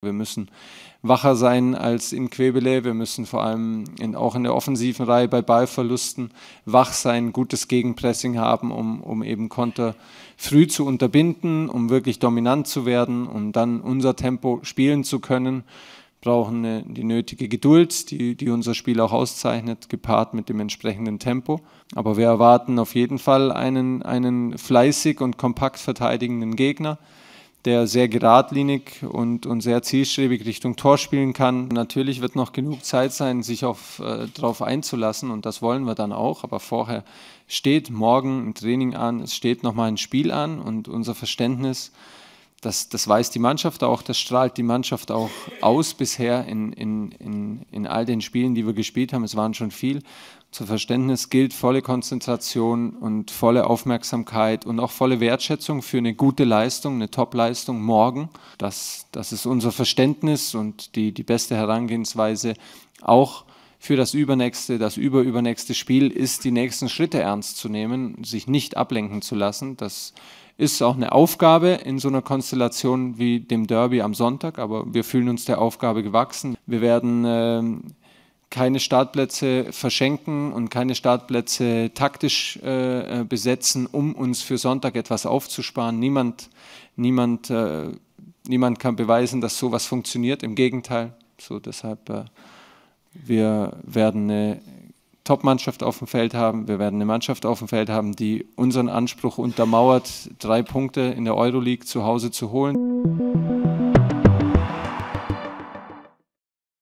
Wir müssen wacher sein als in Qäbälä, wir müssen vor allem auch in der offensiven Reihe bei Ballverlusten wach sein, gutes Gegenpressing haben, um eben Konter früh zu unterbinden, um wirklich dominant zu werden, um dann unser Tempo spielen zu können. Wir brauchen die nötige Geduld, die unser Spiel auch auszeichnet, gepaart mit dem entsprechenden Tempo. Aber wir erwarten auf jeden Fall einen fleißig und kompakt verteidigenden Gegner, der sehr geradlinig und sehr zielstrebig Richtung Tor spielen kann. Natürlich wird noch genug Zeit sein, sich darauf einzulassen, und das wollen wir dann auch. Aber vorher steht morgen ein Training an, es steht nochmal ein Spiel an, und unser Verständnis, das weiß die Mannschaft auch, das strahlt die Mannschaft auch aus bisher in all den Spielen, die wir gespielt haben. Es waren schon viel. Zu Verständnis gilt volle Konzentration und volle Aufmerksamkeit und auch volle Wertschätzung für eine gute Leistung, eine Top-Leistung morgen. Das ist unser Verständnis und die beste Herangehensweise auch für das übernächste, das überübernächste Spiel ist, die nächsten Schritte ernst zu nehmen, sich nicht ablenken zu lassen. Das ist auch eine Aufgabe in so einer Konstellation wie dem Derby am Sonntag, aber wir fühlen uns der Aufgabe gewachsen. Wir werden keine Startplätze verschenken und keine Startplätze taktisch besetzen, um uns für Sonntag etwas aufzusparen. Niemand kann beweisen, dass sowas funktioniert, im Gegenteil. So, deshalb, wir werden eine Top-Mannschaft auf dem Feld haben, wir werden eine Mannschaft auf dem Feld haben, die unseren Anspruch untermauert, 3 Punkte in der Europa League zu Hause zu holen.